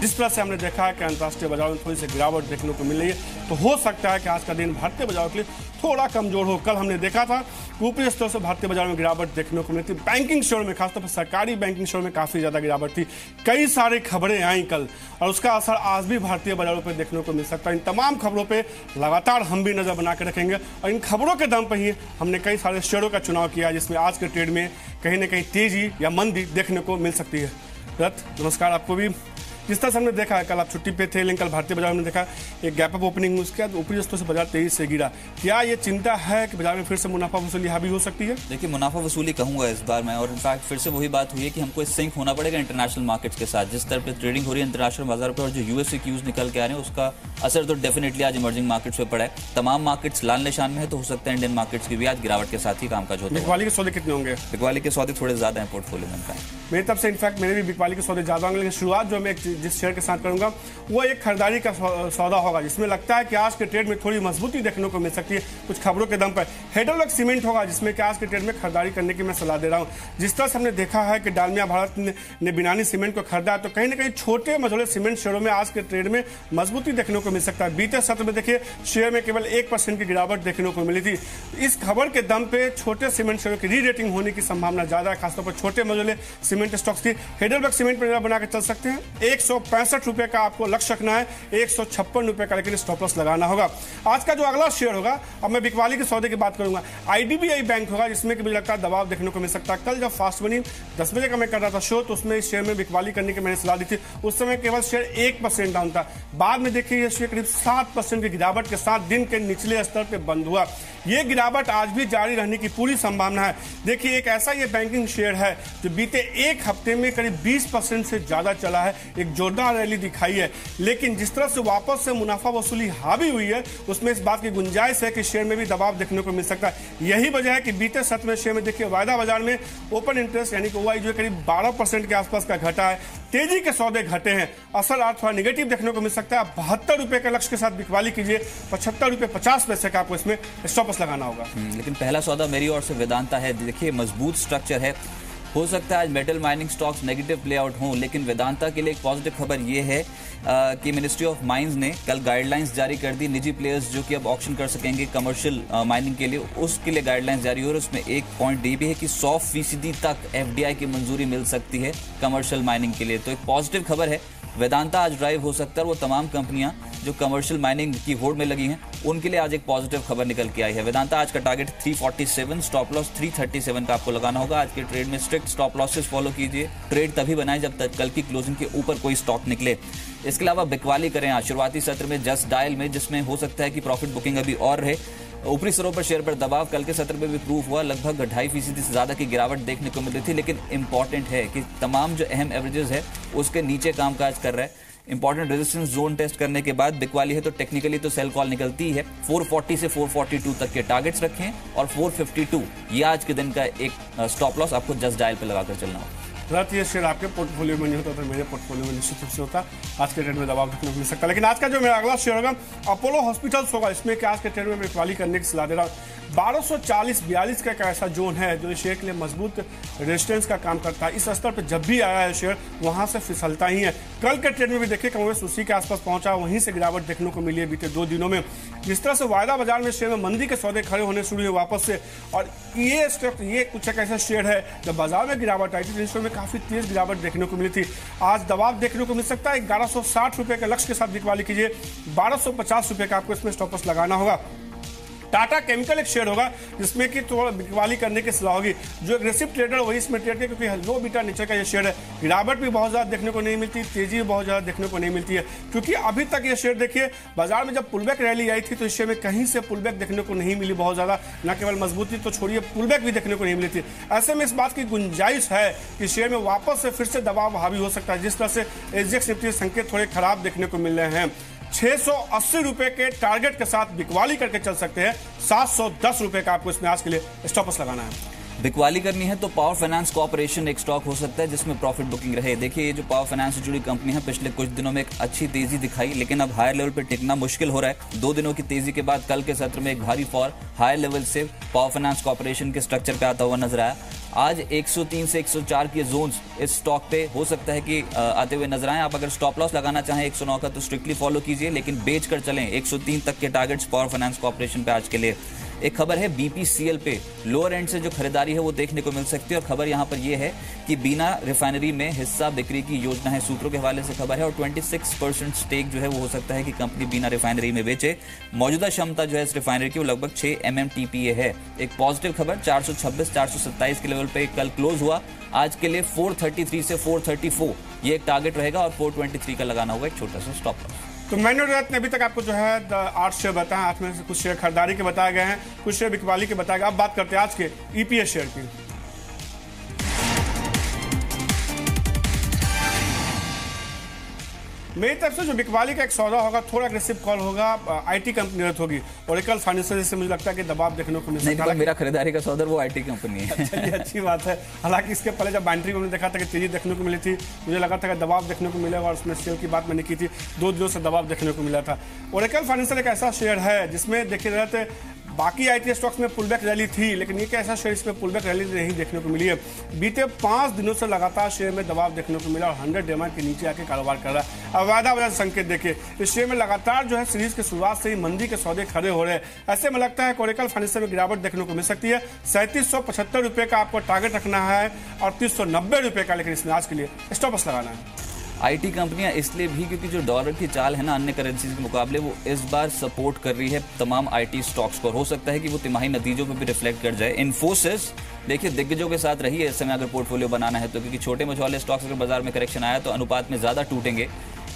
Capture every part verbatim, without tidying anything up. जिस तरह से हमने देखा है कि अंतर्राष्ट्रीय बाजारों में थोड़ी सी गिरावट देखने को मिल रही है, तो हो सकता है कि आज का दिन भारतीय बाजारों के लिए थोड़ा कमजोर हो। कल हमने देखा था ऊपरी स्तर से भारतीय बाजार में गिरावट देखने को मिली थी, बैंकिंग शेयर में खासतौर पर सरकारी बैंकिंग शेयर में काफ़ी ज़्यादा गिरावट थी, कई सारी खबरें आई कल और उसका असर आज भी भारतीय बाजारों पर देखने को मिल सकता है। इन तमाम खबरों पर लगातार हम भी नज़र बना के रखेंगे और इन खबरों के दम पर ही हमने कई सारे शेयरों का चुनाव किया जिसमें आज के ट्रेड में कहीं ना कहीं तेज़ी या मंदी देखने को मिल सकती है। रथ, नमस्कार आपको भी। जिस तरह से हमने देखा है कल आप छुट्टी पे थे लेकिन कल भारतीय बाजार में देखा एक गैप अप ओपनिंग, उसके बाद ऊपरी स्तरों से बाजार तेजी से गिरा। क्या ये चिंता है कि बाजार में फिर से मुनाफा वसूली हावी हो सकती है? देखिए, मुनाफा वसूली कहूँगा इस बार मैं, और इनफैक्ट फिर से वही बात हुई है कि हमको सिंक होना पड़ेगा इंटरनेशनल मार्केट्स के साथ। जिस तरह पर ट्रेडिंग हो रही है इंटरनेशनल बाजार पर और जो यूएस क्यूज निकल के आ रहे हैं उसका असर तो डेफिनेटली आज इमर्जिंग मार्केट्स पर पड़ा है। तमाम मार्केट्स लाल निशान में है, तो हो सकता है इंडियन मार्केट्स की भी आज गिरावट के साथ ही कामकाज होता है। बिकवाली के सौदे कितने होंगे? बिकवाली के सौदे थोड़े ज्यादा हैं पोर्टफोलियो में, मेरी तरफ से। इनफैक्ट मेरे भी बिकवाली के सौदे ज्यादा होंगे, लेकिन शुरुआत जो मैं जिस शेयर के साथ करूंगा वो एक खरीदारी का सौदा होगा जिसमें लगता है कि आज के ट्रेड में थोड़ी मजबूती देखने को मिल सकती है कुछ खबरों के दम पर। हेडलवर्क सीमेंट होगा जिसमें कि आज के ट्रेड में खरीदारी करने की मैं सलाह दे रहा हूं। जिस तरह से हमने देखा है कि डालमिया भारत ने, ने बिनानी सीमेंट को खरीदा, तो कहीं ना कहीं छोटे मझोले सीमेंट शेयरों में आज के ट्रेड में मजबूती देखने को मिल सकता है। बीते सत्र में देखिए शेयर में केवल एक परसेंट की गिरावट देखने को मिली थी। इस खबर के दम पर छोटे सीमेंट शेयरों की री रेटिंग होने की संभावना ज्यादा है, खासतौर पर छोटे मझोले सीमेंट स्टॉक्स की। हेडलवर्क सीमेंट पर बना के चल सकते हैं। एक सौ पैंसठ रुपए का आपको लक्ष्य रखना है, एक सौ छप्पन रुपए का लेकिन स्टॉप लॉस लगाना होगा। आज का जो अगला शेयर होगा, अब मैं बिकवाली के सौदे की बात करूंगा, आईडीबीआई बैंक होगा जिसमें कि मुझे लगता है दबाव देखने को मिल सकता है। कल जब फास्ट मनी दस बजे का मैं कर रहा था शो, तो उसमें इस शेयर में बिकवाली करने की मैंने सलाह दी थी। उस समय केवल शेयर एक परसेंट डाउन था, बाद में देखिए यह शेयर करीब सात परसेंट की गिरावट के साथ दिन के निचले स्तर पर बंद हुआ। यह गिरावट आज भी जारी रहने की पूरी संभावना है। देखिए, एक ऐसा यह बैंकिंग शेयर है जो बीते एक हफ्ते में करीब बीस परसेंट से ज्यादा चला है, एक जोरदार रैली दिखाई है, लेकिन जिस तरह से वापस से मुनाफा वसूली हावी हुई है उसमें इस बात की गुंजाइश है कि शेयर में भी दबाव देखने को मिल सकता है। यही वजह है कि बीते सत्र में शेयर में देखिए वायदा बाजार में ओपन इंटरेस्ट यानी कि ओआई जो करीब बारह परसेंट के आसपास का घटा है, तेजी के सौदे घटे हैं, असर आज थोड़ा निगेटिव देखने को मिल सकता है। बहत्तर रुपए के लक्ष्य के साथ बिकवाली कीजिए, पचहत्तर रुपए पचास पैसे का आपको इसमें स्टॉपस लगाना होगा। लेकिन पहला सौदा मेरी ओर से वेदांता है। देखिए, मजबूत स्ट्रक्चर है, हो सकता है आज metal mining stocks negative play out हों, लेकिन वेदांता के लिए एक पॉजिटिव खबर ये है आ, कि मिनिस्ट्री ऑफ माइंस ने कल गाइडलाइंस जारी कर दी। निजी प्लेयर्स जो कि अब ऑक्शन कर सकेंगे कमर्शियल माइनिंग के लिए, उसके लिए गाइडलाइंस जारी हो, और उसमें एक पॉइंट ये भी है कि सौ फीसदी तक एफ डी आई की मंजूरी मिल सकती है कमर्शियल माइनिंग के लिए। तो एक पॉजिटिव खबर है, वेदांता आज ड्राइव हो सकता है। वो तमाम कंपनियाँ जो कमर्शियल माइनिंग की होड़ में लगी हैं उनके लिए आज एक पॉजिटिव खबर निकल के आई है। वेदांता आज का टारगेट तीन सौ सैंतालीस, स्टॉप लॉस तीन सौ सैंतालीस का आपको लगाना होगा। आज के ट्रेड में स्ट्रिक्ट स्टॉप लॉसेस फॉलो कीजिए, ट्रेड तभी बनाएं जब तक कल की क्लोजिंग के ऊपर कोई स्टॉक निकले। इसके अलावा बिकवाली करें आज शुरुआती सत्र में जस्ट डायल में, जिसमें हो सकता है कि प्रॉफिट बुकिंग अभी और रहे। ऊपरी स्तरों पर शेयर पर दबाव कल के सत्र में भी प्रूव हुआ, लगभग ढाई फीसदी से ज़्यादा की गिरावट देखने को मिल रही थी, लेकिन इंपॉर्टेंट है कि तमाम जो अहम एवरेजेस है उसके नीचे कामकाज कर रहा है। इंपॉर्टेंट रेजिस्टेंस जोन टेस्ट करने के बाद बिकवाली है तो टेक्निकली तो सेल कॉल निकलती है। चार सौ चालीस से चार सौ बयालीस तक के टारगेट्स रखें और चार सौ बावन ये आज के दिन का एक स्टॉप लॉस आपको जस्ट डायल पे लगाकर चलना होगा। रात ये शेयर आपके पोर्टफोलियो में नहीं होता तो मेरे पोर्टफोलियो में निश्चित रूप से होता। आज के ट्रेड में दबाव देखने को मिल सकता है। लेकिन आज का जो मेरा अगला शेयर होगा अपोलो हॉस्पिटल्स होगा, इसमें कि आज के ट्रेड में बिकवाली करने की सलाह दे रहा हूँ। बारह सौ चालीस बयालीस का एक ऐसा जोन है जो शेयर के लिए मजबूत रेजिस्टेंस का काम करता है। इस स्तर पर जब भी आया है शेयर वहाँ से फिसलता ही है। कल के ट्रेड में भी देखिए कांग्रेस उसी के आसपास पहुँचा, वहीं से गिरावट देखने को मिली है बीते दो दिनों में। जिस तरह से वायदा बाजार में शेयर में मंदी के सौदे खड़े होने शुरू हुए वापस से, और ये स्टॉक ये कुछ एक ऐसा शेयर है जब बाजार में गिरावट आई थी तो में काफी तेज गिरावट देखने को मिली थी। आज दबाव देखने को मिल सकता है। ग्यारह सौ साठ रुपए के लक्ष्य के साथ बिकवाली कीजिए, बारह सौ पचास रुपए का आपको इसमें स्टॉप लॉस लगाना होगा। टाटा केमिकल एक शेयर होगा जिसमें कि थोड़ा बिकवाली करने की सलाह होगी। जो एग्रेसिव ट्रेडर वही इसमें ट्रेड किया क्योंकि लो बीटा नेचर का ये शेयर है। गिरावट भी बहुत ज़्यादा देखने को नहीं मिलती, तेजी भी बहुत ज़्यादा देखने को नहीं मिलती है, क्योंकि अभी तक ये शेयर देखिए बाजार में जब पुलबैक रैली आई थी तो इस शेयर में कहीं से पुलबैक देखने को नहीं मिली बहुत ज़्यादा। न केवल मजबूती तो छोड़िए, पुलबैक भी देखने को नहीं मिली थी। ऐसे में इस बात की गुंजाइश है कि शेयर में वापस से फिर से दबाव हावी हो सकता है। जिस तरह से एसजीएक्स निफ्टी के संकेत थोड़े खराब देखने को मिल रहे हैं, छह सौ अस्सी रुपए के टारगेट के साथ बिकवाली करके चल सकते हैं। सात सौ दस रुपए का आपको इसमें आज के लिए स्टॉप लॉस लगाना है। बिकवाली करनी है तो पावर फाइनेंस कॉर्पोरेशन एक स्टॉक हो सकता है जिसमें प्रॉफिट बुकिंग रहे। देखिए ये जो पावर फाइनेंस से जुड़ी कंपनी है पिछले कुछ दिनों में एक अच्छी तेजी दिखाई, लेकिन अब हायर लेवल पर टिकना मुश्किल हो रहा है। दो दिनों की तेजी के बाद कल के सत्र में एक भारी फॉर हायर लेवल से पावर फाइनेंस कॉर्पोरेशन के स्ट्रक्चर पे आता हुआ नजर आया। आज एक सौ तीन से एक सौ चार के जोन्स इस स्टॉक पे हो सकता है कि आते हुए नजर आए। आप अगर स्टॉप लॉस लगाना चाहें एक सौ नौ का तो स्ट्रिक्टली फॉलो कीजिए, लेकिन बेच कर चलें एक सौ तीन तक के टारगेट्स पावर फाइनेंस कॉर्पोरेशन पे आज के लिए। एक खबर है बीपीसीएल पे, लोअर एंड से जो खरीदारी है वो देखने को मिल सकती है। और खबर यहाँ पर यह है कि बीना रिफाइनरी में हिस्सा बिक्री की योजना है, सूत्रों के हवाले से खबर है। और छब्बीस परसेंट स्टेक जो है वो हो सकता है कि कंपनी बीना रिफाइनरी में बेचे। मौजूदा क्षमता जो है इस रिफाइनरी की वो लगभग छह M M T P A है। एक पॉजिटिव खबर चार सौ छब्बीस चार सौ सत्ताईस के लेवल पे कल क्लोज हुआ। आज के लिए चार सौ तैंतीस से चार सौ चौंतीस ये एक टारगेट रहेगा और चार सौ तेईस का लगाना होगा एक छोटा सा स्टॉप लॉस। तो मैंने रात में अभी तक आपको जो है आठ शेयर बताया, आठ में से कुछ शेयर खरीदारी के बताए गए हैं, कुछ शेयर बिकवाली के बताए गए। अब बात करते हैं आज के ईपीएस शेयर की। मेरी तरफ से जो बिकवाली का एक सौदा होगा थोड़ा अग्रेसिव कॉल होगा, आईटी कंपनी रद्द होगी। ओरेकल फाइनेंशियल से मुझे लगता है कि दबाव देखने को मिल सकता है। मेरा खरीदारी का सौदा वो आईटी कंपनी है। अच्छा, ये अच्छी बात है। हालांकि इसके पहले जब बाइंड्री में हमने देखा था कि तेजी देखने को मिली थी, मुझे लगा था कि दबाव देखने को मिलेगा और उसमें शेयर की बात मैंने की थी, दो दिनों से दबाव देखने को मिला था। ओरेकल फाइनेंशियल एक ऐसा शेयर है जिसमें देखे जाते बाकी आईटी स्टॉक्स में पुलबैक रैली थी, लेकिन ये कैसा शेयर इसमें पुलबैक रैली नहीं देखने को मिली है। बीते पाँच दिनों से लगातार शेयर में दबाव देखने को मिला और हंड्रेड डेमा के नीचे आके कारोबार कर रहा है। अब वायदा वाला संकेत देखिए, इस शेयर में लगातार जो है सीरीज की शुरुआत से ही मंदी के सौदे खड़े हो रहे हैं। ऐसे में लगता है ओरेकल फाइनेंशियल में गिरावट देखने को मिल सकती है। सैंतीस सौ पचहत्तर रुपये का आपको टारगेट रखना है और तीस सौ नब्बे रुपये का, लेकिन इसमें आज के लिए स्टॉपस लगाना है। आईटी कंपनियां इसलिए भी क्योंकि जो डॉलर की चाल है ना अन्य करेंसीज के मुकाबले, वो इस बार सपोर्ट कर रही है तमाम आईटी स्टॉक्स को। हो सकता है कि वो तिमाही नतीजों पर भी रिफ्लेक्ट कर जाए। इन्फोसिस देखिए दिग्गजों के साथ रही है इस समय अगर पोर्टफोलियो बनाना है तो, क्योंकि छोटे मझौले स्टॉक्स अगर बाजार में करेक्शन आया तो अनुपात में ज़्यादा टूटेंगे।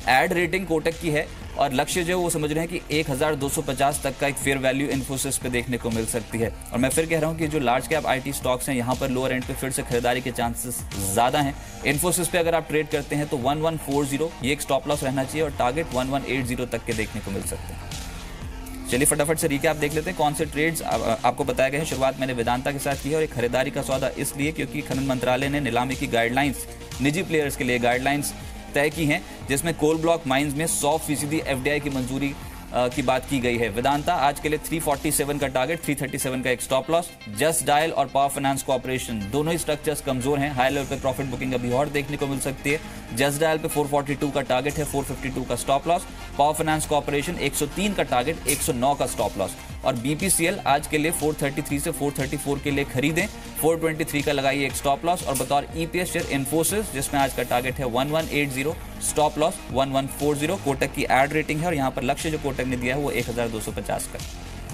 एड रेटिंग कोटक की है और लक्ष्य जो वो समझ रहे हैं कि एक हज़ार दो सौ पचास तक का एक फेयर वैल्यू इन्फोसिस पे देखने को मिल सकती है। और मैं फिर कह रहा हूँ कि जो लार्ज कैप आईटी स्टॉक्स हैं यहाँ पर लोअर एंड पे फिर से खरीदारी के चांसेस ज़्यादा हैं। इन्फोसिस पे अगर आप ट्रेड करते हैं तो ग्यारह सौ चालीस ये एक स्टॉप लॉस रहना चाहिए और टारगेट ग्यारह सौ अस्सी तक के देखने को मिल सकते हैं। चलिए फटाफट से रिकैप देख लेते हैं कौन से ट्रेड्स आपको बताया गया है। शुरुआत मैंने वेदांता के साथ की है और एक खरीदारी का सौदा इसलिए क्योंकि खनन मंत्रालय ने नीलामी की गाइडलाइंस निजी प्लेयर्स के लिए गाइडलाइंस तय की हैं, जिसमें कोल ब्लॉक माइंस में सौ फीसदी एफडीआई की मंजूरी की बात की गई है। वेदांता आज के लिए तीन सौ सैंतालीस का टारगेट, तीन सौ सैंतीस का एक स्टॉप लॉस। जस्ट डायल और पावर फाइनेंस कॉर्पोरेशन दोनों ही स्ट्रक्चर्स कमजोर हैं। हाई लेवल पे प्रॉफिट बुकिंग अभी और देखने को मिल सकती है। जस्ट डायल पे चार सौ बयालीस का टारगेट है, चार सौ बावन का stop loss. Power Finance Corporation एक सौ तीन का टारगेट, एक सौ नौ का स्टॉप लॉस। और बीपीसीएल आज के लिए चार सौ तैंतीस से चार सौ चौंतीस के लिए खरीदें, चार सौ तेईस का लगाइए एक स्टॉप लॉस। और बतौर ईपीएस शेयर इन्फोसिस जिसमें आज का टारगेट है ग्यारह सौ अस्सी, स्टॉप लॉस ग्यारह सौ चालीस। कोटक की एड रेटिंग है और यहाँ पर लक्ष्य जो कोटक ने दिया है वो एक हज़ार दो सौ पचास का।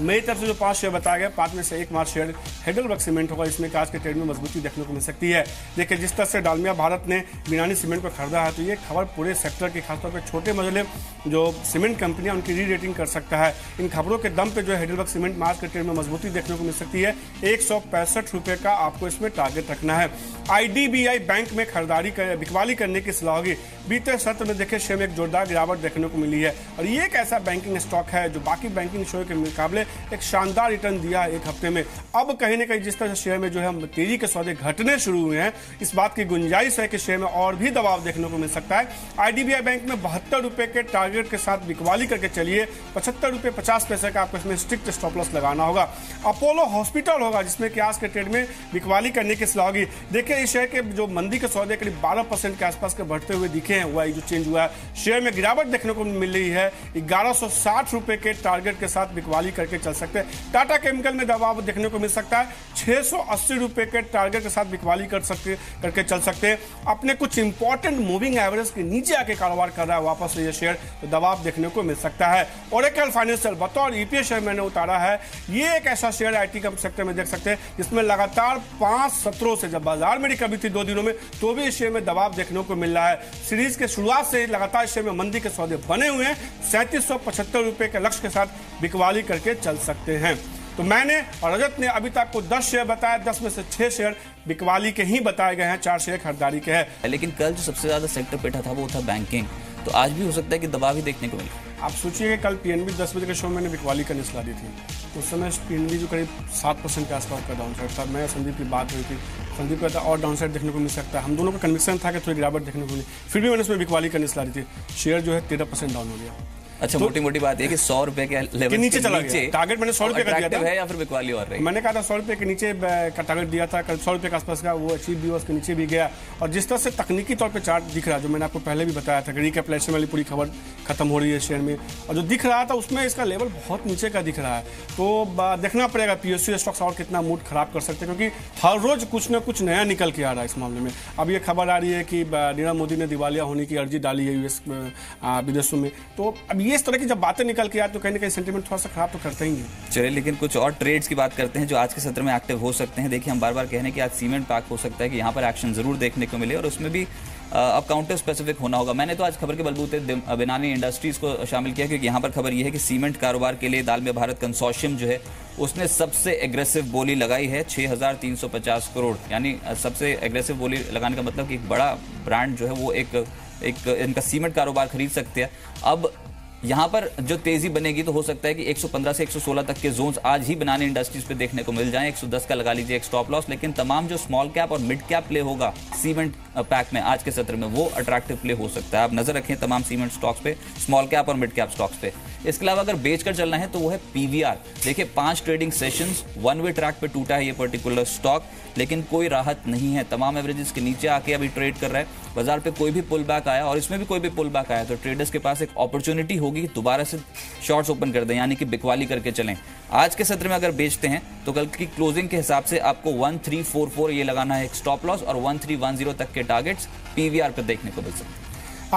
मेरी तरफ से जो पांच शेयर बताया गया, पांच में से एक मार्च शेयर हेडलबर्ग सीमेंट होगा। इसमें आज के ट्रेड में मजबूती देखने को मिल सकती है। देखिए जिस तरह से डालमिया भारत ने बिनानी सीमेंट को खरीदा है तो ये खबर पूरे सेक्टर के खासतौर पर छोटे मझोले जो सीमेंट कंपनियां उनकी री रेटिंग कर सकता है। इन खबरों के दम पे जो है हेडलबर्ग सीमेंट मार्च के ट्रेड में मजबूती देखने को मिल सकती है। एक सौ पैंसठ रुपये का आपको इसमें टारगेट रखना है। आईडीबीआई बैंक में खरीदारी कर, बिकवाली करने की सलाह होगी। बीते सत्र में देखे शेयर में एक जोरदार गिरावट देखने को मिली है और ये एक ऐसा बैंकिंग स्टॉक है जो बाकी बैंकिंग शेयर के मुकाबले एक शानदार रिटर्न दिया एक हफ्ते में। अब कहीं ना कहीं जिस तरह से शेयर में जो है तेजी के सौदे घटने शुरू हुए हैं, इस बात की गुंजाइश है कि शेयर में और भी दबाव देखने को मिल सकता है। आईडीबीआई बैंक में बहत्तर रुपये के टारगेट के साथ बिकवाली करके चलिए। पचहत्तर रुपये पचास पैसे का आपको इसमें स्ट्रिक्ट स्टॉप लॉस लगाना होगा। अपोलो हॉस्पिटल होगा जिसमें कि आज के ट्रेड में बिकवाली करने की सलाह होगी। देखिए इस शेयर के जो मंदी के सौदे करीब बारह परसेंट के आसपास के बढ़ते हुए दिखे हैं। हुआ जो चेंज हुआ है शेयर में गिरावट देखने को मिल रही है। ग्यारह सौ साठ रुपये के टारगेट के साथ बिकवाली करके चल सकते हैं। टाटा केमिकल में दबाव देखने को मिल सकता है। छह सौ अस्सी रुपए के टारगेट के साथ बिकवाली कर सकते करके चल सकते हैं। अपने कुछ इंपॉर्टेंट मूविंग एवरेज के नीचे आके कारोबार कर रहा है वापस ये शेयर, तो दबाव देखने को मिल सकता है। ओरेकल फाइनेंशियल बतौर ईपीएस शेयर मैंने उतारा है। ये एक ऐसा शेयर आईटी कंपनी सेक्टर में देख सकते हैं जिसमें लगातार पांच सत्रों से जब बाजार में रिकवरी थी दो दिनों में, तो भी इस शेयर में दबाव देखने को मिल रहा है। सीरीज के शुरुआत से लगातार शेयर में मंदी के सौदे बने हुए हैं। सैंतीस सौ पचहत्तर रुपए के लक्ष्य के साथ बिकवाली करके चल सकते हैं। तो मैंने और रजत ने अभी तक को दस शेयर बताया, दस में से छह शेयर बिकवाली के ही बताए गए हैं, चार शेयर खरीदारी के हैं। लेकिन कल जो सबसे ज्यादा सेक्टर पेटा था वो था बैंकिंग, तो आज भी हो सकता है कि दबाव ही देखने को मिले। आप सोचिए कल पीएनबी दस बजे के शो में मैंने बिकवाली का निस्ला दी थी, उस समय पीएनबी जो करीब सात परसेंट के आसपास का डाउन साइड था। मैं संदीप की बात हुई थी, संदीप कहता और डाउन साइड देखने को मिल सकता है, हम दोनों का कन्विक्सन था कि थोड़ी गिरावट देखने को मिली, फिर भी मैंने उसमें बिकवाली का निस्ला दी थी, शेयर जो है तेरह परसेंट डाउन हो गया। अच्छा, तो मोटी मोटी बात है कि सौ रुपए के लेवल नीचे चला गया। टारगेट मैंने सौ रुपए का दिया था है या फिर बिकवाली और रही, मैंने कहा था सौ रुपए के नीचे का टारगेट दिया था, कल सौ रुपए के आसपास का वो अचीव भी हुआ, उसके नीचे भी गया। और जिस तरह से तकनीकी तौर पे चार्ट दिख रहा, जो मैंने आपको पहले भी बताया था कि रिकैपिटलाइजेशन वाली पूरी खबर खत्म हो रही है शेयर में, और जो दिख रहा था उसमें इसका लेवल बहुत नीचे का दिख रहा है। तो देखना पड़ेगा पीएसयू स्टॉक्स और कितना मूड खराब कर सकते हैं, क्योंकि हर रोज कुछ ना कुछ नया निकल के आ रहा है इस मामले में। अब ये खबर आ रही है कि नीरव मोदी ने दिवालिया होने की अर्जी डाली है यूएस विदेशों में, तो अब इस तरह की जब बातें निकल के आती तो कहीं ना कहीं सेंटीमेंट थोड़ा सा खराब तो करते ही हैं। चलिए, लेकिन कुछ और ट्रेड्स की बात करते हैं जो आज के सत्र में एक्टिव हो सकते हैं। देखिए, हम बार बार कह रहे हैं कि आज सीमेंट पार्क हो सकता है कि यहाँ पर एक्शन जरूर देखने को मिले, और उसमें भी अब काउंटर स्पेसिफिक होना होगा। मैंने तो आज खबर के बलबूते बिनानी इंडस्ट्रीज को शामिल किया, क्योंकि यहाँ पर खबर यह है कि सीमेंट कारोबार के लिए दालमिया भारत कंसोर्शियम जो है उसने सबसे एग्रेसिव बोली लगाई है, छः हज़ार तीन सौ पचास करोड़। यानी सबसे एग्रेसिव बोली लगाने का मतलब कि एक बड़ा ब्रांड जो है वो एक इनका सीमेंट कारोबार खरीद सकते हैं। अब यहाँ पर जो तेजी बनेगी तो हो सकता है कि एक सौ पंद्रह से एक सौ सोलह तक के जोन्स आज ही बनाने इंडस्ट्रीज पे देखने को मिल जाएं। एक सौ दस का लगा लीजिए एक स्टॉप लॉस, लेकिन तमाम जो स्मॉल कैप और मिड कैप प्ले होगा सीमेंट पैक में आज के सत्र में वो अट्रैक्टिव प्ले हो सकता है। आप नजर रखें तमाम सीमेंट स्टॉक्स पे, स्मॉल कैप और मिड कैप स्टॉक्स पे। इसके अलावा अगर बेचकर चलना है तो वो है पीवीआर। देखिए, पांच trading sessions one way track पे टूटा है ये पर्टिकुलर स्टॉक, लेकिन कोई राहत नहीं है। तमाम एवरेजेस के नीचे आके अभी ट्रेड कर रहा है। बाजार पे कोई भी पुल बैक आया और इसमें भी कोई भी पुल बैक आया तो ट्रेडर्स के पास एक अपॉर्चुनिटी होगी दोबारा से शॉर्ट्स ओपन कर दें, यानी कि बिकवाली करके चलें। आज के सत्र में अगर बेचते हैं तो कल की क्लोजिंग के हिसाब से आपको तेरह सौ चौवालीस ये लगाना है एक स्टॉप लॉस, और तेरह सौ दस तक के टारगेट्स पीवीआर पर देखने को मिल सकते हैं।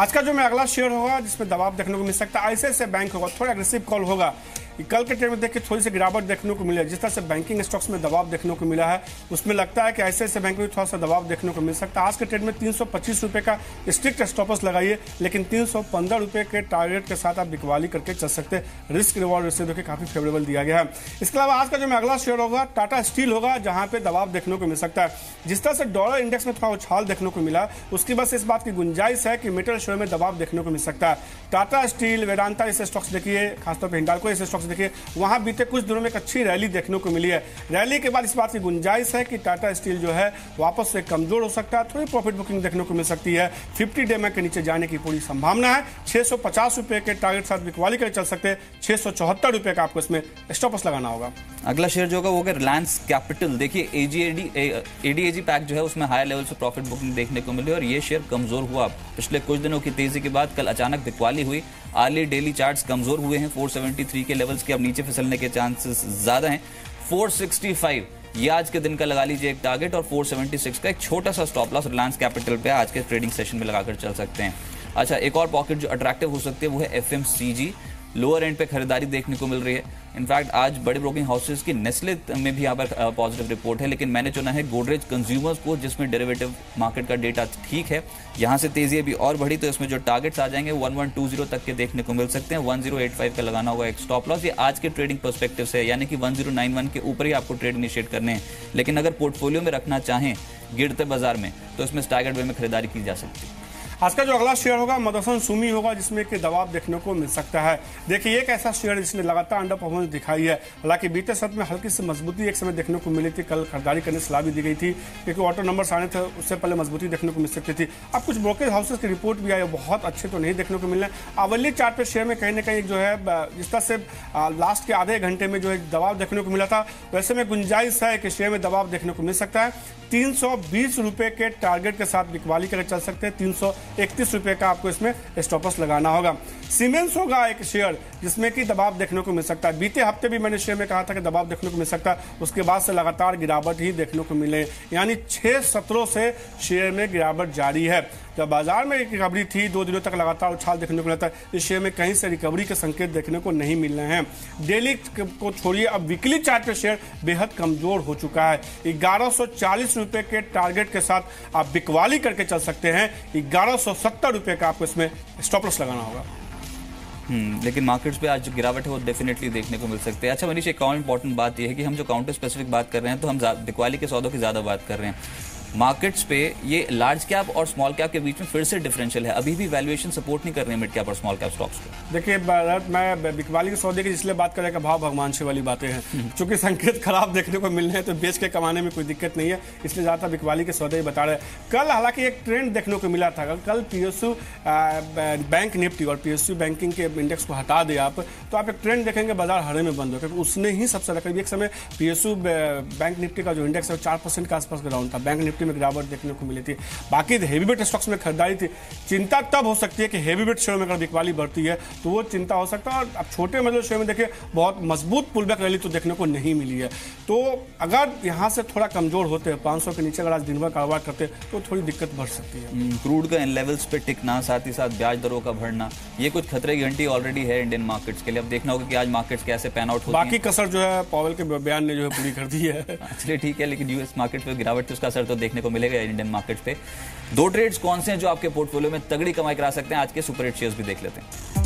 आज का जो मैं अगला शेयर होगा जिसमें दबाव देखने को मिल सकता है, आईसीआईसीआई बैंक होगा। थोड़ा एग्रेसिव कॉल होगा, कल के ट्रेड में देख के थोड़ी सी गिरावट देखने को मिला है। जिस तरह से बैंकिंग स्टॉक्स में दबाव देखने को मिला है, उसमें लगता है कि आईसीआईसीआई बैंक में थोड़ा सा दबाव देखने को मिल सकता है। आज के ट्रेड में तीन सौ पच्चीस रुपये का स्ट्रिक्ट स्टॉपर्स लगाइए, लेकिन तीन सौ पंद्रह रुपये के टारगेट के साथ आप बिकवाली करके चल सकते हैं। रिस्क रिवॉर्ड रेशियो देखिए काफी फेवरेबल दिया गया है। इसके अलावा आज का जो मैं अगला शेयर होगा टाटा स्टील होगा, जहाँ पे दबाव देखने को मिल सकता है। जिस तरह से डॉलर इंडेक्स में थोड़ा उछाल देखने को मिला, उसकी बस इस बात की गुंजाइश है कि मेटल शेयर में दबाव देखने को मिल सकता है। टाटा स्टील, वेदांता जैसे स्टॉक्स देखिए, खासतौर पर हिंडालको जैसे स्टॉक्स देखिए, वहाँ बीते कुछ दिनों में एक अच्छी रैली देखने को मिली है। रैली के बाद इस बात की गुंजाइश है कि टाटा स्टील जो है वापस से कमजोर हो सकता है, थोड़ी प्रॉफिट बुकिंग देखने को मिल सकती है। फिफ्टी डे में के नीचे जाने की पूरी संभावना है। छः सौ पचास रुपये के टारगेट साथ बिकवाली कर चल सकते हैं। छः सौ चौहत्तर रुपये का आपको इसमें स्टॉपस लगाना होगा। अगला शेयर जो होगा वो है रिलायंस कैपिटल। देखिए, एडीएजी पैक जो है उसमें हायर लेवल से प्रॉफिट बुकिंग देखने को मिली और ये शेयर कमजोर हुआ। पिछले कुछ दिनों की तेजी के बाद कल अचानक बिकवाली हुई। आर्ली डेली चार्ट्स कमजोर हुए हैं, चार सौ तिहत्तर के लेवल्स के अब नीचे फिसलने के चांसेस ज्यादा हैं। चार सौ पैंसठ ये आज के दिन का लगा लीजिए एक टारगेट, और चार सौ छिहत्तर का एक छोटा सा स्टॉप लॉस रिलायंस कैपिटल पे आज के ट्रेडिंग सेशन में लगाकर चल सकते हैं। अच्छा, एक और पॉकेट जो अट्रैक्टिव हो सकती है वो है एफएमसीजी। लोअर एंड पे खरीदारी देखने को मिल रही है। इनफैक्ट आज बड़े ब्रोकिंग हाउसेस की नेस्ले में भी यहाँ पर पॉजिटिव रिपोर्ट है, लेकिन मैंने चुना है गोडरेज कंज्यूमर्स को, जिसमें डेरिवेटिव मार्केट का डेटा ठीक है। यहाँ से तेजी अभी और बढ़ी तो इसमें जो टारगेट्स आ जाएंगे ग्यारह सौ बीस तक के देखने को मिल सकते हैं। दस पचासी का लगाना होगा एक स्टॉप लॉस। ये आज के ट्रेडिंग पर्सपेक्टिव से है, यानी कि दस इक्यानवे के ऊपर ही आपको ट्रेड इनिशिएट करने हैं। लेकिन अगर पोर्टफोलियो में रखना चाहें गिरते बाजार में तो इसमें स्टैगर्ड वे में खरीदारी की जा सकती है। आज का जो अगला शेयर होगा मदरसन सुमी होगा, जिसमें कि दबाव देखने को मिल सकता है। देखिए, एक ऐसा शेयर जिसने लगातार अंडर परफॉर्मेंस दिखाई है। हालांकि बीते सत्र में हल्की सी मजबूती एक समय देखने को मिली थी, कल खरीदारी करने सलाह भी दी गई थी क्योंकि ऑटो नंबर्स आने थे, उससे पहले मजबूती देखने को मिल सकती थी। अब कुछ ब्रोकरेज हाउसेज की रिपोर्ट भी आई, बहुत अच्छे तो नहीं देखने को मिल रहे हैं। अवली चार्ट पर शेयर में कहीं ना कहीं जो है जिस तरह से लास्ट के आधे घंटे में जो है दबाव देखने को मिला था, वैसे में गुंजाइश है कि शेयर में दबाव देखने को मिल सकता है। तीन सौ बीस रुपये के टारगेट के साथ बिकवाली करके चल सकते हैं। तीन सौ इकतीस रुपये का आपको इसमें स्टॉपर्स लगाना होगा। सीमेंस होगा एक शेयर जिसमें कि दबाव देखने को मिल सकता है। बीते हफ्ते भी मैंने शेयर में कहा था कि दबाव देखने को मिल सकता है, उसके बाद से लगातार गिरावट ही देखने को मिले, यानी छः सत्रों से शेयर में गिरावट जारी है। जब बाजार में एक रिकवरी थी, दो दिनों तक लगातार उछाल देखने को मिला था, इस शेयर में कहीं से रिकवरी के संकेत देखने को नहीं मिल रहे हैं। डेली को छोड़िए, अब वीकली चार्ट पे शेयर बेहद कमजोर हो चुका है। ग्यारह सौ चालीस रुपये के टारगेट के साथ आप बिकवाली करके चल सकते हैं। ग्यारह सौ सत्तर रुपये का आपको इसमें स्टॉपलॉस लगाना होगा। लेकिन मार्केट्स पे आज जो गिरावट है वो डेफिनेटली देखने को मिल सकती है। अच्छा मनीष, एक और इंपॉर्टेंट बात यह है कि हम जो काउंटर स्पेसिफिक बात कर रहे हैं तो हम बिकवाली के सौदों की ज़्यादा बात कर रहे हैं। मार्केट्स पे ये लार्ज कैप और स्मॉल कैप के बीच में फिर से डिफरेंशियल है, अभी भी वैल्यूएशन सपोर्ट नहीं कर रहे हैं मिड कैप और स्मॉल कैप स्टॉक्स को। देखिए भारत में बिकवाली के सौदे की जिसलिए बात करें कि भाव भगवान से वाली बातें हैं, चूंकि संकेत खराब देखने को मिल रहे हैं तो बेच के कमाने में कोई दिक्कत नहीं है, इसलिए ज़्यादा बिकवाली के सौदे ही बता रहे हैं। कल हालांकि एक ट्रेंड देखने को मिला था, कल P S U bank Nifty और पी एस यू बैंकिंग के इंडेक्स को हटा दें आप तो आप एक ट्रेंड देखेंगे बाजार हरे में बंद हो, क्योंकि उसने ही सबसे रखा। एक समय P S U bank Nifty का जो इंडेक्स है वो चार परसेंट के आसपास का राउंड था, बैंक निफ्टी में गिरावट देखने को मिली थी, बाकी हेवी वेट स्टॉक्स में खरीदारी थी। चिंता तब हो सकती है कि हेवी वेट शेयर में अगर बिकवाली बढ़ती है तो वो चिंता हो सकता है, और अब छोटे मतलब शेयर में देखिए बहुत मजबूत पुलबैक रैली तो देखने को नहीं मिली है। तो अगर यहाँ से थोड़ा कमजोर होते हैं पाँच सौ के नीचे अगर आज दिन भर कारोबार करते तो थोड़ी दिक्कत बढ़ सकती है। क्रूड का इन लेवल्स पे टिकना, साथ ही साथ ब्याज दरों का बढ़ना, ये कुछ खतरे की घंटी ऑलरेडी है इंडियन मार्केट्स के लिए। अब देखना होगा कि आज मार्केट्स कैसे पैन आउट होती हैं। बाकी कसर जो है पॉवेल के बयान ने जो है पूरी कर दी है। चलिए ठीक है, लेकिन यूएस मार्केट पे गिरावट तो उसका असर तो देखने को मिलेगा इंडियन मार्केट पे। दो ट्रेड्स कौन से हैं जो आपके पोर्टफोलियो में तगड़ी कमाई करा सकते हैं? आज के सुपर हिट शेयर्स भी देख लेते हैं।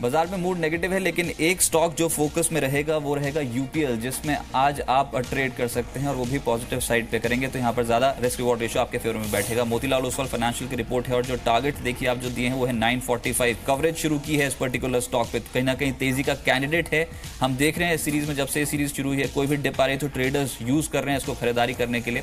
बाजार में मूड नेगेटिव है, लेकिन एक स्टॉक जो फोकस में रहेगा वो रहेगा यूपीएल, जिसमें आज आप ट्रेड कर सकते हैं और वो भी पॉजिटिव साइड पे करेंगे तो यहाँ पर ज़्यादा रिस्क रिवॉर्ड रेशियो आपके फेवर में बैठेगा। मोतीलाल ओसवाल फाइनेंशियल की रिपोर्ट है और जो टारगेट देखिए आप जो दिए हैं वो है नाइन फोर्टी फाइव। कवरेज शुरू की है इस पर्टिकुलर स्टॉक पर, कहीं ना कहीं तेजी का कैंडिडेट है। हम देख रहे हैं सीरीज में, जब से सीरीज शुरू हुई है कोई भी डिप आ रही है तो ट्रेडर्स यूज़ कर रहे हैं इसको खरीदारी करने के लिए।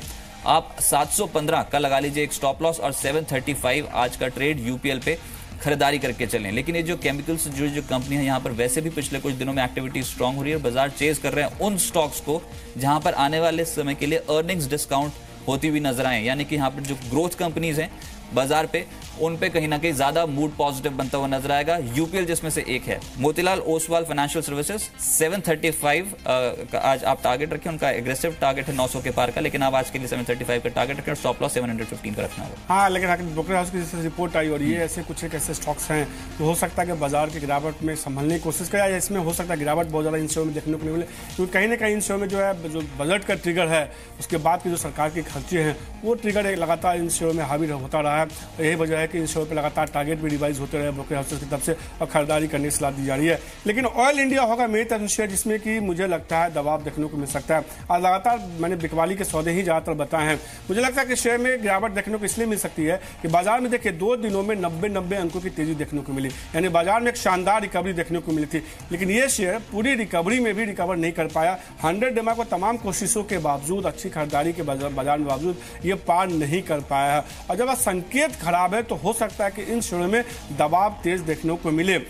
आप सात सौ पंद्रह का लगा लीजिए एक स्टॉप लॉस और सेवन थर्टी फाइव आज का ट्रेड यूपीएल पे खरीदारी करके चलें। लेकिन ये जो केमिकल्स जो जो कंपनी है यहाँ पर वैसे भी पिछले कुछ दिनों में एक्टिविटी स्ट्रांग हो रही है, बाजार चेज कर रहे हैं उन स्टॉक्स को जहाँ पर आने वाले समय के लिए अर्निंग्स डिस्काउंट होती हुई नजर आए, यानी कि यहाँ पर जो ग्रोथ कंपनीज हैं बाजार पे उन पे कहीं ना कहीं ज्यादा मूड पॉजिटिव बनता हुआ नजर आएगा। यूपीएल जिसमें से एक है। Motilal Oswal Financial Services seven thirty five का आज आप टारगेट रखें, उनका एग्रेसिव टारगेट है नौ सौ के पार का, लेकिन आप आज के लिए सेवन थर्टी फाइव का टारगेट रखें और स्टॉप लॉस सेवन फिफ्टीन का रखना होगा। हाँ, लेकिन ब्रोकर हाउस की जैसे रिपोर्ट आई और ये ऐसे कुछ एक ऐसे स्टॉक्स हैं तो हो सकता है कि बाजार की गिरावट में संभलने की कोशिश करें। इसमें हो सकता है गिरावट बहुत ज़्यादा इन शेयर में देखने को नहीं मिले, क्योंकि कहीं ना कहीं इन शेयर में जो है जो बजट का ट्रिगर है उसके बाद की जो सरकार के खर्चे हैं वो ट्रिगर लगातार इन शेयर में हावी होता रहा। यही वजह है कि इन शेयर पर लगातार टारगेट भी रिवाइज होते रहे ब्रोकर हाउसेस की तरफ से और खरीदारी करने की सलाह दी जा रही है। लेकिन ऑयल इंडिया होगा मेरी तरफ शेयर जिसमें कि मुझे लगता है दबाव देखने को मिल सकता है। आज लगातार मैंने बिकवाली के सौदे ही ज़्यादातर बताए हैं। मुझे लगता है कि शेयर में गिरावट देखने को इसलिए मिल सकती है कि बाजार में देखिए दो दिनों में नब्बे नब्बे अंकों की तेजी देखने को मिली, यानी बाजार में एक शानदार रिकवरी देखने को मिली थी, लेकिन ये शेयर पूरी रिकवरी में भी रिकवर नहीं कर पाया। हंड्रेड डेमा को तमाम कोशिशों के बावजूद, अच्छी खरीदारी के बाजार में बावजूद ये पार नहीं कर पाया है। और जब संकेत खराब है तो हो सकता है कि इन शेयरों में दबाव तेज देखने को मिले।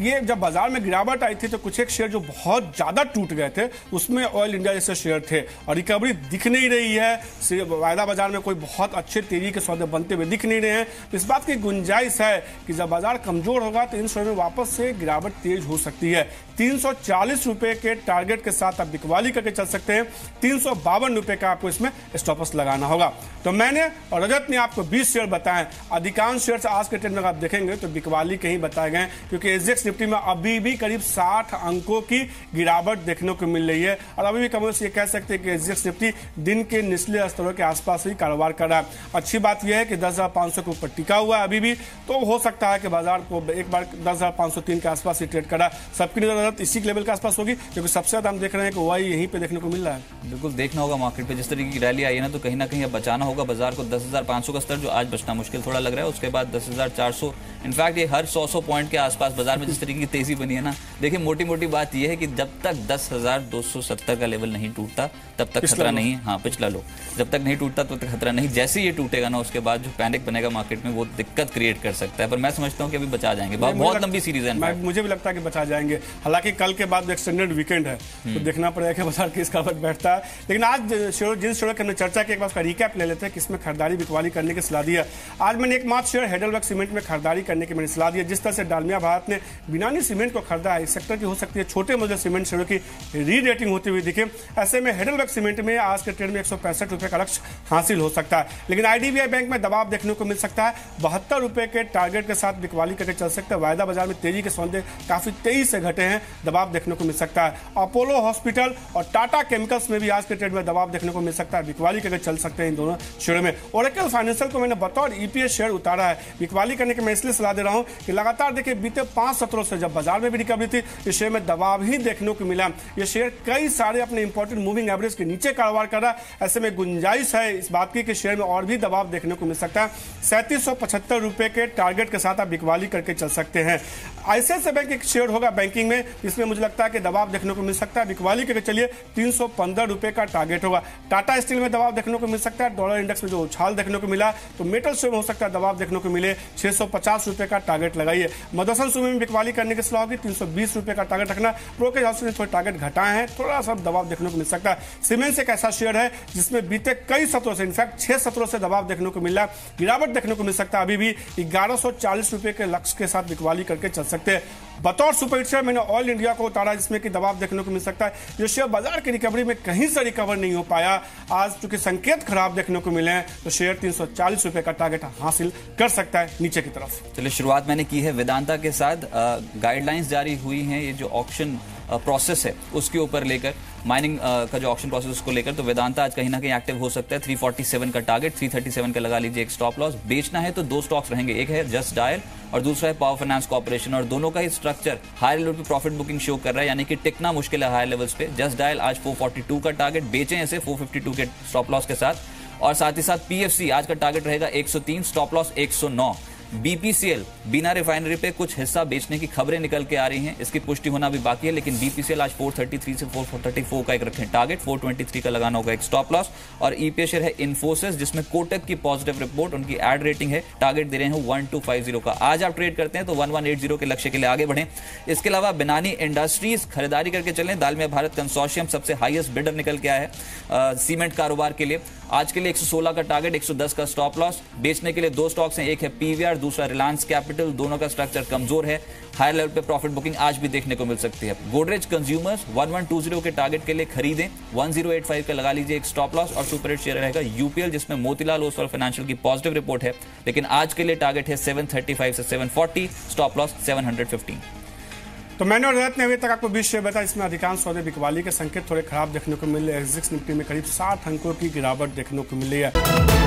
ये जब बाजार में गिरावट आई थी तो कुछ एक शेयर जो बहुत ज़्यादा टूट गए थे उसमें ऑयल इंडिया जैसे शेयर थे और रिकवरी दिख नहीं रही है। वायदा बाजार में कोई बहुत अच्छे तेजी के सौदे बनते हुए दिख नहीं रहे हैं। इस बात की गुंजाइश है कि जब बाजार कमज़ोर होगा तो इन शेयर में वापस से गिरावट तेज हो सकती है। तीन सौ चालीस रुपये के टारगेट के साथ आप बिकवाली करके चल सकते हैं। तीन सौ बावन रुपये का आपको इसमें स्टॉपस लगाना होगा। तो मैंने और रजत ने आपको बीस शेयर बताएं, अधिकांश शेयर आज के ट्रेड में आप देखेंगे तो बिकवाली के ही बताए गए, क्योंकि एसजेक्स निफ्टी में अभी भी करीब साठ अंकों की गिरावट देखने को मिल रही है और अभी भी कमर्स ये कह सकते हैं कि एसजेक्स निफ्टी दिन के निचले स्तरों के आसपास ही कारोबार कर रहा है। अच्छी बात यह है कि दस हज़ार पाँच सौ के ऊपर टिका हुआ है अभी भी, तो हो सकता है कि बाजार को एक बार दस हज़ार पाँच सौ तीन के आसपास ही ट्रेड कर रहा है। सबकी नजर इसी लेवल के आसपास होगी, क्योंकि सबसे ज़्यादा हम देख रहे हैं कि वही यहीं पर देखने को मिल रहा है। बिल्कुल देखना होगा मार्केट पर जिस तरीके की रैली आई है ना, तो कहीं ना कहीं अब बचाना होगा बाजार को। दस हज़ार पाँच सौ का स्तर जो आज बचना मुश्किल थोड़ा लग रहा है, उसके बाद दस हज़ार चार सौ इनफैक्ट ये हर सौ सौ पॉइंट के आसपास बाजार में जिस तरीके की तेजी बनी है ना, देखिए मोटी मोटी बात यह है कि जब तक दस हज़ार दो सौ सत्तर का लेवल नहीं टूटता तब तक खतरा नहीं है। हाँ, पिछला लो जब तक नहीं टूटता तब तक खतरा नहीं। जैसे ये टूटेगा ना उसके बाद जो पैनिक बनेगा मार्केट में वो दिक्कत क्रिएट कर सकता है। पर मैं समझता हूँ कि अभी बचा जाएंगे, बहुत लंबी सीरीज है, मुझे भी लगता है कि बचा जाएंगे। हालांकि कल के बाद एक्सटेंडेड वीकेंड है तो देखना पड़ेगा कि बाजार किस का बैठता है। लेकिन आज जिन शेयर की हमने चर्चा की एक बार रिकैप ले लेते हैं, किसमें खरीदारी बिकवाली करने की सलाह दी है। आज मैंने एकमात्र शेयर हेडलबर्ग सीमेंट में खरीदारी करने की मैंने सलाह दी है। जिस तरह से डालमिया भारत ने बिनानी सीमेंट को खरीदा है, इस सेक्टर की हो सकती है छोटे मोटे सीमेंट शेयरों की री रेटिंग होती हुई दिखे। ऐसे में हेडलबर्ग सीमेंट में आज के ट्रेड में एक सौ पैंसठ रुपये का लक्ष्य हासिल हो सकता है। लेकिन आईडीबीआई बैंक में दबाव देखने को मिल सकता है। बहत्तर रुपये के टारगेट के साथ बिकवाली करके चल सकते हैं। वायदा बाजार में तेजी के सौदे काफी तेजी से घटे हैं, दबाव देखने को मिल सकता है। अपोलो हॉस्पिटल और टाटा केमिकल्स में भी आज के ट्रेड में दबाव देखने को मिल सकता है, बिकवाली करके चल सकते हैं इन दोनों शेयरों में। ओरेकल फाइनेंशियल को मैंने बतौर ईपीएस शेयर उतारा है, बिकवाली करने की मैं इसलिए सलाह दे रहा हूँ कि लगातार देखिए बीते पांच सत्रों से जब बाजार में भी रिकवरी थी, इस शेयर में दबाव ही देखने को मिला। यह शेयर कई सारे अपने इंपॉर्टेंट मूविंग एवरेज के नीचे कारोबार कर रहा है। ऐसे में गुंजाइश है इस बात की कि शेयर में और भी दबाव देखने को मिल सकता है। सैंतीस सौ पचहत्तर रुपए के टारगेट के साथ आप बिकवाली करके चल सकते हैं। आईसीआईसीआई बैंक एक शेयर होगा बैंकिंग में, इसमें मुझे लगता है कि दबाव देखने को मिल सकता है। बिकवाली करके चलिए, तीन सौ पंद्रह रुपए का टारगेट होगा। टाटा स्टील में दबाव देखने को मिल सकता है। डॉलर इंडेक्स में जो उछाल देखने को मिला तो मेटल शेयर में हो सकता है दबाव देखने को मिले। छह सौ पचास रुपए का टारगेट लगाइए। मदरसन सुमी में बिकवाली करने की सलाह होगी। तीन सौ बीस रुपए का टारगेट रखना। ब्रोकेज हाउस ने थोड़ा टारगेट घटाए हैं, थोड़ा सा दबाव देखने को मिल सकता है। सीमेंस एक ऐसा शेयर है जिसमें बीते कई सत्रों से, इनफैक्ट छह सत्रों से दबाव देखने को मिला, गिरावट देखने को मिल सकता है। अभी भी ग्यारह सौ चालीस रुपए के लक्ष्य के साथ बिकवाली करके चल सकते हैं। बतौर सुपरहिट शेयर मैंने ऑयल इंडिया को उतारा, जिसमें कि दबाव देखने को मिल सकता है। जो शेयर बाजार की रिकवरी में कहीं से रिकवर नहीं हो पाया, आज चूंकि संकेत खराब देखने को मिले हैं तो शेयर तीन सौ चालीस रुपए का टारगेट हासिल कर सकता है नीचे की तरफ। चलिए, शुरुआत मैंने की है वेदांता के साथ। गाइडलाइंस जारी हुई है, ये जो ऑप्शन प्रोसेस है उसके ऊपर लेकर, माइनिंग का जो ऑप्शन प्रोसेस उसको लेकर, तो वेदांता आज कहीं ना कहीं एक्टिव हो सकता है। तीन सौ सैंतालीस का टारगेट, तीन सौ सैंतीस का लगा लीजिए एक स्टॉप लॉस। बेचना है तो दो स्टॉक्स रहेंगे, एक है जस्ट डायल और दूसरा है पावर फाइनेंस कॉर्पोरेशन, और दोनों का ही स्ट्रक्चर हायर लेवल पे प्रॉफिट बुकिंग शो कर रहा है, यानी कि टिकना मुश्किल है हायर लेवल्स पे। जस्ट डायल आज चार सौ बयालीस का टारगेट, बेचें इसे चार सौ बावन के स्टॉप लॉस के साथ, और साथ ही साथ पीएफसी आज का टारगेट रहेगा एक सौ तीन, स्टॉप लॉस एक सौ नौ। बीपीसीएल बिना रिफाइनरी पे कुछ हिस्सा बेचने की खबरें निकल के आ रही हैं, इसकी पुष्टि होना भी बाकी है, लेकिन बीपीसीएल आज चार सौ तैंतीस से चार सौ चौंतीस का एक रखें टारगेट, चार सौ तेईस का लगाना होगा एक स्टॉप लॉस। और ईपीएस शेयर है इन्फोसिस, जिसमें कोटक की पॉजिटिव रिपोर्ट, उनकी एड रेटिंग है, टारगेट दे रहे हैं बारह सौ पचास का। आज आप ट्रेड करते हैं तो ग्यारह सौ अस्सी के लक्ष्य के लिए आगे बढ़े। इसके अलावा बिनानी इंडस्ट्रीज खरीदारी करके चलें। दालमिया भारत कंसोर्शियम सबसे हाईएस्ट बिडर निकल के आया है सीमेंट कारोबार के लिए। आज के लिए एक सौ सोलह का टारगेट, एक सौ दस का स्टॉप लॉस। बेचने के लिए दो स्टॉक्स हैं, एक है पीवीआर, दूसरा रिलायंस कैपिटल, दोनों का स्ट्रक्चर कमजोर है। हायर लेवल पे प्रॉफिट बुकिंग आज भी देखने को मिल सकती है। गोडरेज कंज्यूमर्स ग्यारह सौ बीस के टारगेट के लिए खरीदें, एक हज़ार पचासी का लगा लीजिए एक स्टॉप लॉस। और सुपरहिट शेयर रहेगा यूपीएल, जिसमें मोतीलाल ओसवाल फाइनेंशियल की पॉजिटिव रिपोर्ट है, लेकिन आज के लिए टारगेट है सात सौ पैंतीस से सात सौ चालीस, स्टॉप लॉस सात सौ पंद्रह। तो मैंने और रजत ने अभी तक आपको बीस शेयर बताया, इसमें अधिकांश सौदे बिकवाली के संकेत थोड़े खराब देखने को मिले। एग्जिट निफ्टी में करीब साठ अंकों की गिरावट देखने को मिली है।